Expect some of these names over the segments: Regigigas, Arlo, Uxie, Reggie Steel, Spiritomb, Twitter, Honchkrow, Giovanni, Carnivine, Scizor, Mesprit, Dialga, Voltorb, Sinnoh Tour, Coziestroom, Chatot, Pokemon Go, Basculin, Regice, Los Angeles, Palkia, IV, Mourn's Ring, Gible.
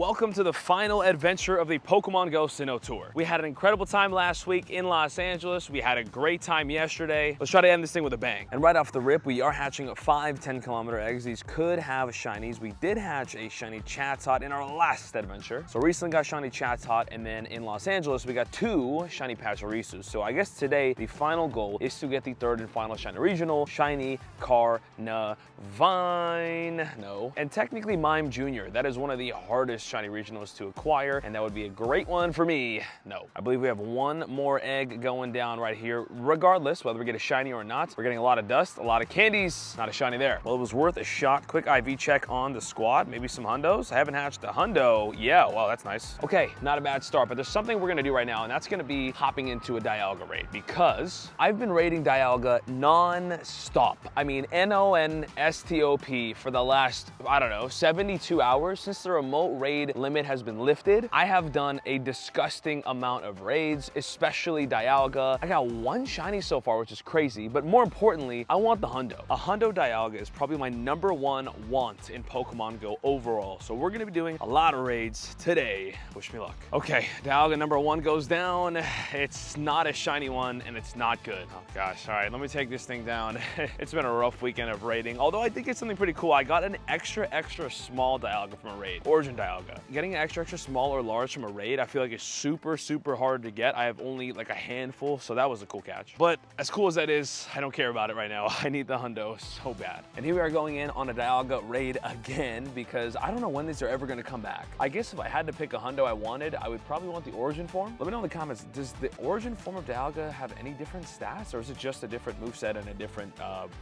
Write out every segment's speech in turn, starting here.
Welcome to the final adventure of the Pokemon Go Sinnoh Tour. We had an incredible time last week in Los Angeles. We had a great time yesterday. Let's try to end this thing with a bang. And right off the rip, we are hatching 5 10-kilometer eggs. These could have shinies. We did hatch a shiny Chatot in our last adventure. So recently got shiny Chatot, and then in Los Angeles, we got 2 shiny Pachirisu. So I guess today, the final goal is to get the 3rd and final shiny regional, shiny Carnivine. No. And technically Mime Jr. That is one of the hardest shiny regionals to acquire, and that would be a great one for me. No. I believe we have one more egg going down right here. Regardless, whether we get a shiny or not, we're getting a lot of dust, a lot of candies, not a shiny there. Well, it was worth a shot. Quick IV check on the squad, maybe some hundos. I haven't hatched a hundo. Yeah, well, that's nice. Okay, not a bad start, but there's something we're gonna do right now, and that's gonna be hopping into a Dialga raid, because I've been raiding Dialga non-stop. I mean, N-O-N-S-T-O-P for the last, I don't know, 72 hours since the remote raid limit has been lifted. I have done a disgusting amount of raids, especially Dialga. I got 1 shiny so far, which is crazy, but more importantly, I want the hundo. A hundo Dialga is probably my #1 want in Pokemon Go overall, so we're gonna be doing a lot of raids today. Wish me luck. Okay, Dialga #1 goes down. It's not a shiny one, and it's not good. Oh gosh, all right, let me take this thing down. It's been a rough weekend of raiding, although I think it's something pretty cool. I got an extra small Dialga from a raid, Origin Dialga. Getting an extra small or large from a raid, I feel like it's super hard to get. I have only like a handful, so that was a cool catch. But as cool as that is, I don't care about it right now. I need the hundo so bad. And here we are going in on a Dialga raid again, because I don't know when these are ever gonna come back. I guess if I had to pick a hundo I wanted, I would probably want the origin form. Let me know in the comments, does the origin form of Dialga have any different stats, or is it just a different moveset and a different,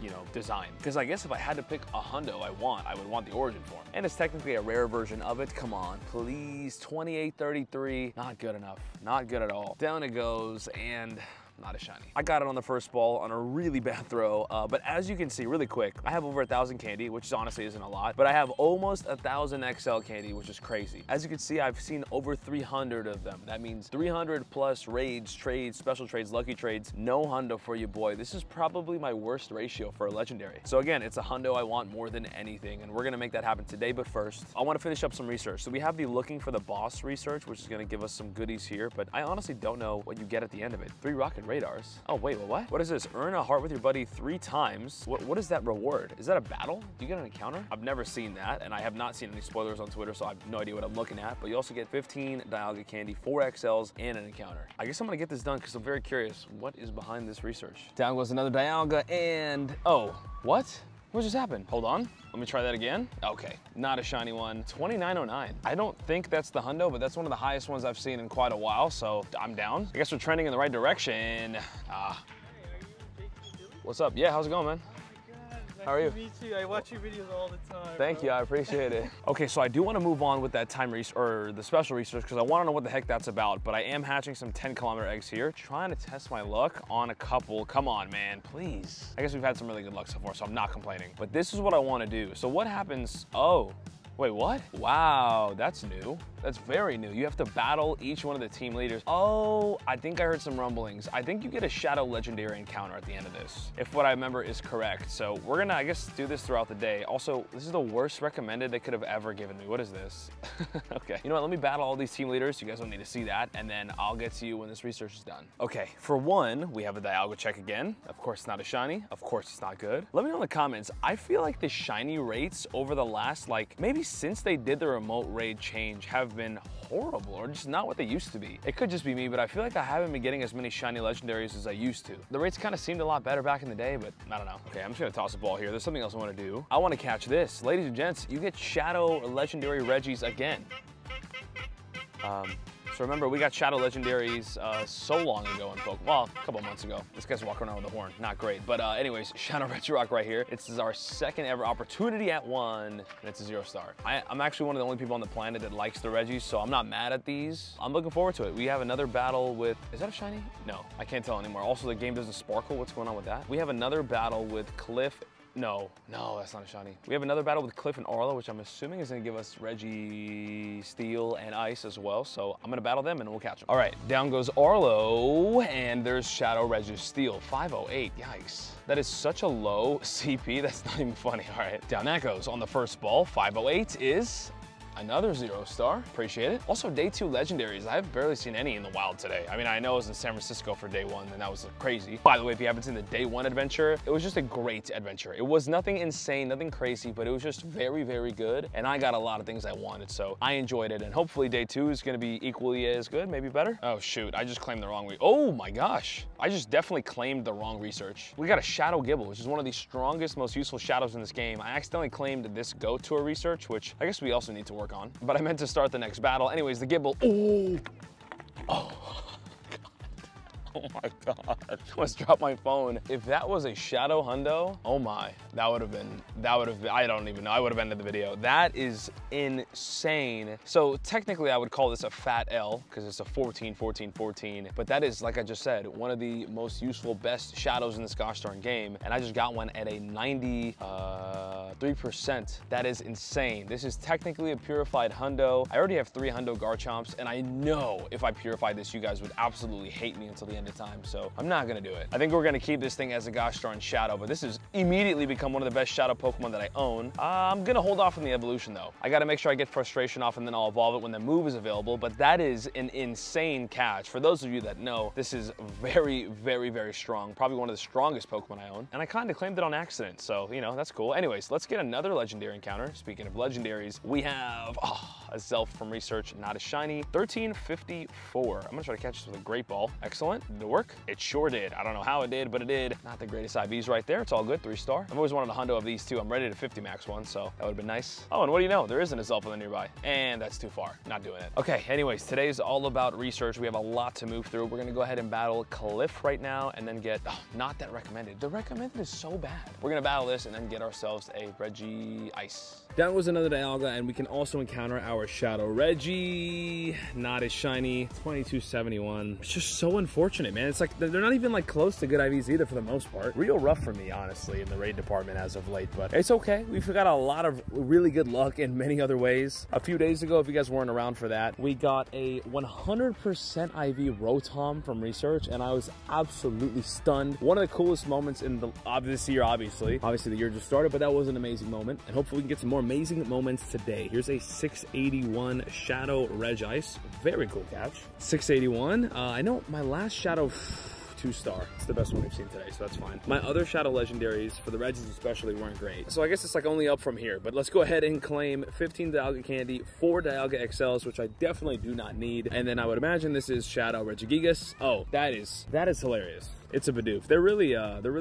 you know, design? Because I guess if I had to pick a hundo I would want the origin form. And it's technically a rare version of it. Come on, please. 2833, not good enough, not good at all. Down it goes, and not a shiny. I got it on the first ball on a really bad throw, but as you can see really quick, I have over 1,000 candy, which honestly isn't a lot, but I have almost 1,000 XL candy, which is crazy. As you can see, I've seen over 300 of them. That means 300 plus raids, trades, special trades, lucky trades, no hundo for you, boy. This is probably my worst ratio for a legendary. So again, it's a hundo I want more than anything, and we're gonna make that happen today, but first, I wanna finish up some research. So we have the looking for the boss research, which is gonna give us some goodies here, but I honestly don't know what you get at the end of it. 3 rocket radars. Oh wait, what? What is this? Earn a heart with your buddy 3 times. What is that reward? Is that a battle? Do you get an encounter? I've never seen that, and I have not seen any spoilers on Twitter, so I have no idea what I'm looking at, but you also get 15 Dialga candy, 4 XLs, and an encounter. I guess I'm gonna get this done because I'm very curious. What is behind this research? Down goes another Dialga, and oh, what? What just happened? Hold on. Let me try that again. Okay, not a shiny one. 2909. I don't think that's the hundo, but that's one of the highest ones I've seen in quite a while, so I'm down. I guess we're trending in the right direction. Hey, are you Jason Dillon? What's up? Yeah, how's it going, man? How are you? Me too. I watch your videos all the time. Thank you. I appreciate it. Okay, so I do want to move on with that time research or the special research because I want to know what the heck that's about. But I am hatching some 10-kilometer eggs here, trying to test my luck on a couple. Come on, man, please. I guess we've had some really good luck so far, so I'm not complaining. But this is what I want to do. So what happens? Oh. Wait, what? Wow, that's new. That's very new. You have to battle each one of the team leaders. Oh, I think I heard some rumblings. I think you get a shadow legendary encounter at the end of this, if what I remember is correct. So we're gonna, I guess, do this throughout the day. Also, this is the worst recommended they could have ever given me. What is this? Okay, you know what, let me battle all these team leaders. You guys don't need to see that, and then I'll get to you when this research is done. Okay, for one, we have a Dialga check again. Of course, it's not a shiny. Of course, it's not good. Let me know in the comments. I feel like the shiny rates over the last, like, maybe since they did the remote raid change have been horrible or just not what they used to be. It could just be me, but I feel like I haven't been getting as many shiny legendaries as I used to. The rates kind of seemed a lot better back in the day, but I don't know. Okay, I'm just gonna toss a ball here. There's something else I wanna do. I wanna catch this. Ladies and gents, you get shadow legendary Reggies again. So remember, we got shadow legendaries so long ago in Pokemon, well, a couple months ago. This guy's walking around with a horn, not great. But anyways, shadow Regirock right here. This is our second ever opportunity at one, and it's a 0-star. I'm actually one of the only people on the planet that likes the Reggies, so I'm not mad at these. I'm looking forward to it. We have another battle with, is that a shiny? No, I can't tell anymore. Also, the game doesn't sparkle. What's going on with that? We have another battle with Cliff. No, that's not a shiny. We have another battle with Cliff and Arlo, which I'm assuming is gonna give us Reggie Steel and Ice as well. So I'm gonna battle them and we'll catch them. All right, down goes Arlo, and there's shadow Reggie Steel, 508, yikes. That is such a low CP, that's not even funny, all right. Down that goes on the first ball, 508 is Another 0-star, appreciate it. Also, day 2 legendaries. I've barely seen any in the wild today. I mean, I know I was in San Francisco for day 1 and that was crazy. By the way, if you haven't seen the day 1 adventure, it was just a great adventure. It was nothing insane, nothing crazy, but it was just very, very good. And I got a lot of things I wanted, so I enjoyed it. And hopefully day 2 is gonna be equally as good, maybe better. Oh shoot, I just claimed the wrong week. Oh my gosh, I just definitely claimed the wrong research. We got a Shadow Gible, which is one of the strongest, most useful shadows in this game. I accidentally claimed this Go Tour research, which I guess we also need to work on, but I meant to start the next battle. Anyways, the Gible, ooh, oh. Oh my God, let's drop my phone. If that was a shadow hundo, oh my, that would have been, I don't even know, I would have ended the video. That is insane. So technically I would call this a fat L because it's a 14, 14, 14, but that is, like I just said, one of the most useful, best shadows in this gosh darn game. And I just got one at a 93%. That is insane. This is technically a purified hundo. I already have 3 hundo Garchomps, and I know if I purified this, you guys would absolutely hate me until the end of time, so I'm not gonna do it. I think we're gonna keep this thing as a gosh darn shadow, but this has immediately become one of the best shadow Pokemon that I own. I'm gonna hold off on the evolution though. I gotta make sure I get frustration off and then I'll evolve it when the move is available, but that is an insane catch. For those of you that know, this is very, very, very strong. Probably one of the strongest Pokemon I own, and I kinda claimed it on accident, so you know, that's cool. Anyways, let's get another legendary encounter. Speaking of legendaries, we have a Zelf from research, not a shiny, 1354. I'm gonna try to catch this with a Great Ball. Excellent. Did it work? It sure did. I don't know how it did, but it did. Not the greatest IVs right there. It's all good. 3-star. I've always wanted a hundo of these too. I'm ready to 50 max one, so that would have been nice. Oh, and what do you know? There isn't a Zelf in the nearby, and that's too far. Not doing it. Okay, anyways, today's all about research. We have a lot to move through. We're gonna go ahead and battle Cliff right now and then get, oh, not that recommended. The recommended is so bad. We're gonna battle this and then get ourselves a Reggie Ice. That was another Dialga, and we can also encounter our Shadow Reggie. Not as shiny, 2271. It's just so unfortunate, man. It's like, they're not even like close to good IVs either for the most part. Real rough for me, honestly, in the raid department as of late, but it's okay. We've got a lot of really good luck in many other ways. A few days ago, if you guys weren't around for that, we got a 100% IV Rotom from research, and I was absolutely stunned. One of the coolest moments in the this year, obviously the year just started, but that was an amazing moment, and hopefully we can get some more amazing moments today. Here's a 681 Shadow Regice. Very cool catch. 681. I know my last Shadow 2-star. It's the best one we've seen today, so that's fine. My other Shadow Legendaries, for the Regis especially, weren't great. So I guess it's like only up from here, but let's go ahead and claim 15 Dialga Candy, 4 Dialga XLs, which I definitely do not need. And then I would imagine this is Shadow Regigigas. Oh, that is hilarious. It's a Bidoof. They're really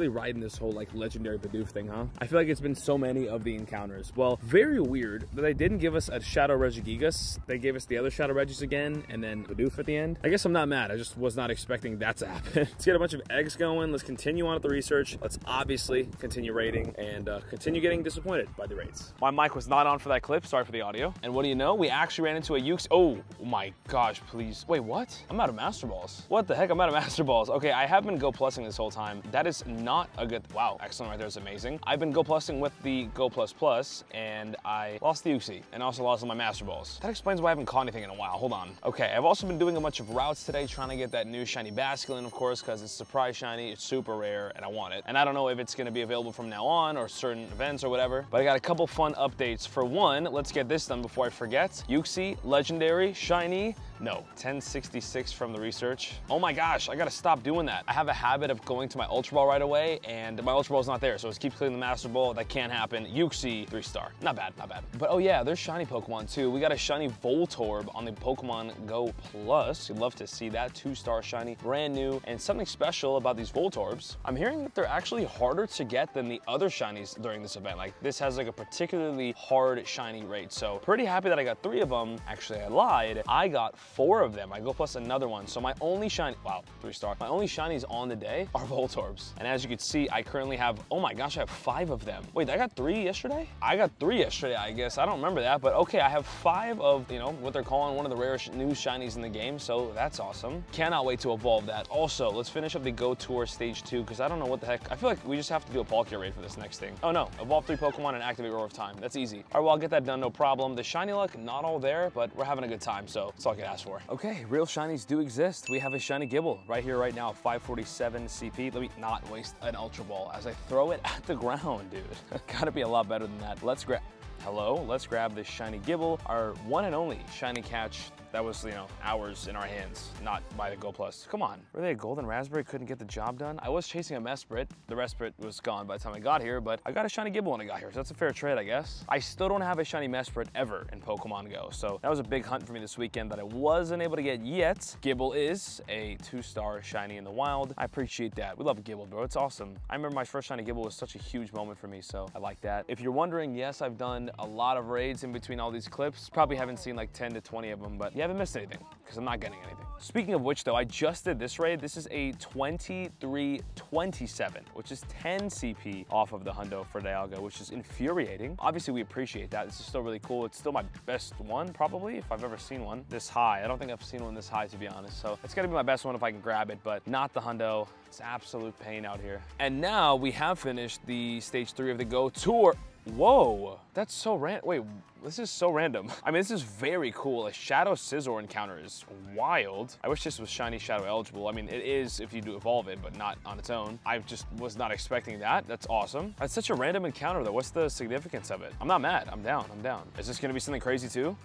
riding this whole like legendary Bidoof thing, huh? I feel like it's been so many of the encounters. Well, very weird that they didn't give us a Shadow Regigigas. They gave us the other Shadow Regis again, and then Bidoof at the end. I guess I'm not mad. I just was not expecting that to happen. Let's get a bunch of eggs going. Let's continue on with the research. Let's obviously continue raiding and continue getting disappointed by the raids. My mic was not on for that clip. Sorry for the audio. And what do you know? We actually ran into a Uxie. Oh my gosh, please. Wait, what? I'm out of Master Balls. What the heck? I'm out of Master Balls. Okay, I have been Go Plusing this whole time. That is not a good, wow, excellent right there, is amazing. I've been Go Plusing with the Go Plus Plus, and I lost the Uxie, and also lost my Master Balls. That explains why I haven't caught anything in a while, hold on. Okay, I've also been doing a bunch of routes today, trying to get that new shiny Basculin, of course, because it's surprise shiny, it's super rare, and I want it. And I don't know if it's gonna be available from now on, or certain events or whatever, but I got a couple fun updates. For one, let's get this done before I forget. Uxie, legendary, shiny, no, 1066 from the research. Oh my gosh, I gotta stop doing that. I have a habit of going to my Ultra Ball right away, and my Ultra Ball's not there, so just keep cleaning the Master Ball. That can't happen. Uxie, 3-star. Not bad, not bad. But oh yeah, there's shiny Pokemon too. We got a shiny Voltorb on the Pokemon Go Plus. You'd love to see that. 2-star shiny, brand new. And something special about these Voltorbs, I'm hearing that they're actually harder to get than the other shinies during this event. Like, this has like a particularly hard shiny rate, so pretty happy that I got 3 of them. Actually, I lied. I got 4 of them. I Go Plus another one, so my only shiny, wow, 3-star. My only shinies on the day are Voltorbs. And as you can see, I currently have, oh my gosh, I have 5 of them. Wait, I got 3 yesterday? I got 3 yesterday, I guess. I don't remember that, but okay, I have 5 of, you know, what they're calling one of the rarest new shinies in the game, so that's awesome. Cannot wait to evolve that. Also, let's finish up the Go Tour Stage 2, because I don't know what the heck. I feel like we just have to do a Palkia raid for this next thing. Oh no, evolve 3 Pokemon and activate Roar of Time. That's easy. All right, well, I'll get that done, no problem. The shiny luck, not all there, but we're having a good time, so that's all I can ask for. Okay, real shinies do exist. We have a shiny Gible right here, right now, 547 CP. Let me not waste an Ultra Ball as I throw it at the ground, dude. Gotta be a lot better than that. Let's grab. Hello, let's grab this shiny Gible, our one and only shiny catch. That was, you know, hours in our hands, not by the Go Plus. Come on. Were they a golden raspberry? Couldn't get the job done? I was chasing a Mesprit. The Mesprit was gone by the time I got here, but I got a shiny Gible when I got here, so that's a fair trade, I guess. I still don't have a shiny Mesprit ever in Pokemon Go, so that was a big hunt for me this weekend that I wasn't able to get yet. Gible is a 2-star shiny in the wild. I appreciate that. We love Gible, bro. It's awesome. I remember my first shiny Gible was such a huge moment for me, so I like that. If you're wondering, yes, I've done a lot of raids in between all these clips. Probably haven't seen like 10 to 20 of them, but you haven't missed anything because I'm not getting anything. Speaking of which though, I just did this raid. This is a 2327, which is 10 CP off of the hundo for Dialga, which is infuriating. Obviously we appreciate that. This is still really cool. It's still my best one probably, if I've ever seen one this high. I don't think I've seen one this high, to be honest. So it's gotta be my best one if I can grab it, but not the hundo. It's absolute pain out here. And now we have finished the stage 3 of the Go Tour. Whoa, that's so random. Wait, this is so random. I mean, this is very cool. A Shadow Scizor encounter is wild. I wish this was shiny Shadow eligible. I mean, it is if you do evolve it, but not on its own. I just was not expecting that. That's awesome. That's such a random encounter though. What's the significance of it? I'm not mad, I'm down, I'm down. Is this gonna be something crazy too?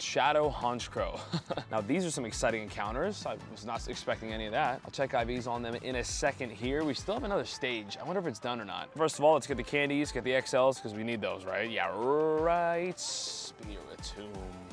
Shadow Honchkrow. Now these are some exciting encounters. I was not expecting any of that. I'll check IVs on them in a second here. We still have another stage. I wonder if it's done or not. First of all, let's get the candies, get the XLs, because we need those, right? Yeah, right. Spiritomb.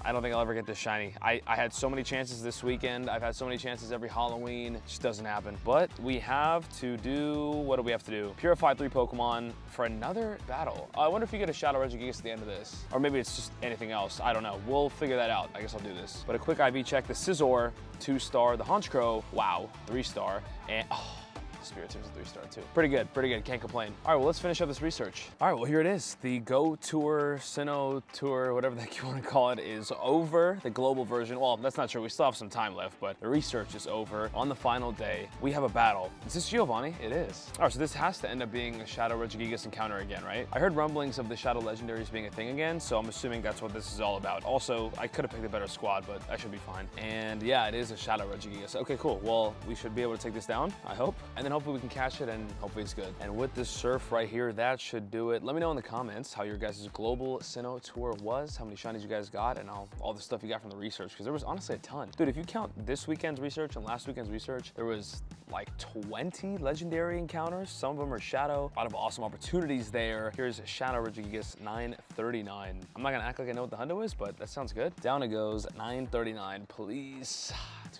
I don't think I'll ever get this shiny. I had so many chances this weekend. I've had so many chances every Halloween. It just doesn't happen. But we have to do, what do we have to do? Purify 3 Pokemon for another battle. I wonder if you get a Shadow Regigigas at the end of this. Or maybe it's just anything else. I don't know. We'll figure that out. I guess I'll do this. But a quick IV check. The Scizor, 2-star. The Honchkrow, wow, 3-star. And oh, Spiritomb's a 3-star too. Pretty good, pretty good. Can't complain. All right, well, let's finish up this research. All right, well, here it is. The Go Tour, Sinnoh Tour, whatever the heck you want to call it, is over. The global version, well, that's not true. We still have some time left, but the research is over. On the final day, we have a battle. Is this Giovanni? It is. All right, so this has to end up being a Shadow Regigigas encounter again, right? I heard rumblings of the Shadow Legendaries being a thing again, so I'm assuming that's what this is all about. Also, I could have picked a better squad, but I should be fine. And yeah, it is a Shadow Regigigas. Okay, cool. Well, we should be able to take this down, I hope. And then hopefully we can catch it and hopefully it's good. And with this surf right here, that should do it. Let me know in the comments how your guys' global Sinnoh tour was, how many shinies you guys got, and all the stuff you got from the research, because there was honestly a ton. Dude, if you count this weekend's research and last weekend's research, there was like 20 legendary encounters. Some of them are shadow. A lot of awesome opportunities there. Here's Shadow Regigigas 939. I'm not gonna act like I know what the hundo is, but that sounds good. Down it goes, 939, please.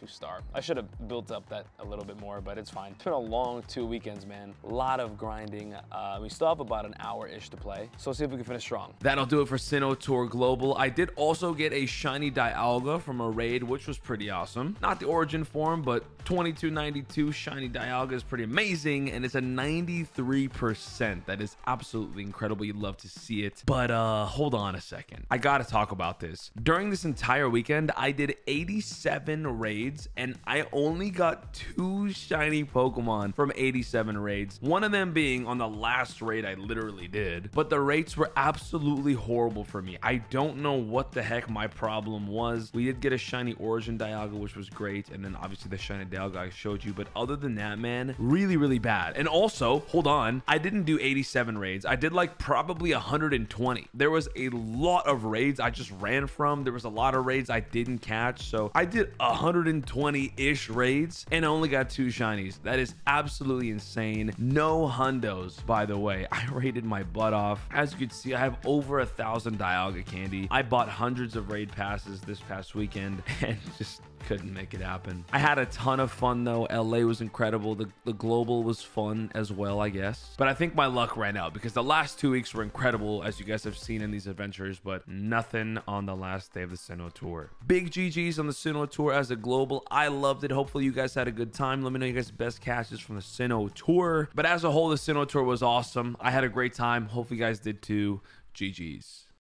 2-star. I should have built up that a little bit more, but it's fine. It's been a long 2 weekends, man. A lot of grinding. We still have about an hour-ish to play, so let's see if we can finish strong. That'll do it for Sinnoh Tour Global. I did also get a shiny Dialga from a raid, which was pretty awesome. Not the origin form, but 2292 shiny Dialga is pretty amazing, and it's a 93%. That is absolutely incredible. You'd love to see it, but hold on a second. I gotta talk about this. During this entire weekend, I did 87 raids, and I only got 2 shiny Pokemon from 87 raids, one of them being on the last raid I literally did. But the rates were absolutely horrible for me. I don't know what the heck my problem was. We did get a shiny origin Dialga, which was great, and then obviously the shiny Dialga I showed you, but other than that, man, really, really bad. And also, hold on, I didn't do 87 raids. I did like probably 120. There was a lot of raids I just ran from. There was a lot of raids I didn't catch, so I did 120-ish raids and only got 2 shinies. That is absolutely insane. No hundos, by the way. I raided my butt off. As you can see, I have over 1,000 Dialga candy. I bought hundreds of raid passes this past weekend and just couldn't make it happen. I had a ton of fun though. LA was incredible. The global was fun as well, I guess. But I think my luck ran out because the last 2 weeks were incredible, as you guys have seen in these adventures, but nothing on the last day of the Sinnoh Tour. Big GGs on the Sinnoh Tour as a global. I loved it. Hopefully you guys had a good time. Let me know you guys' best catches from the Sinnoh Tour. But as a whole, the Sinnoh Tour was awesome. I had a great time. Hopefully you guys did too. GGs.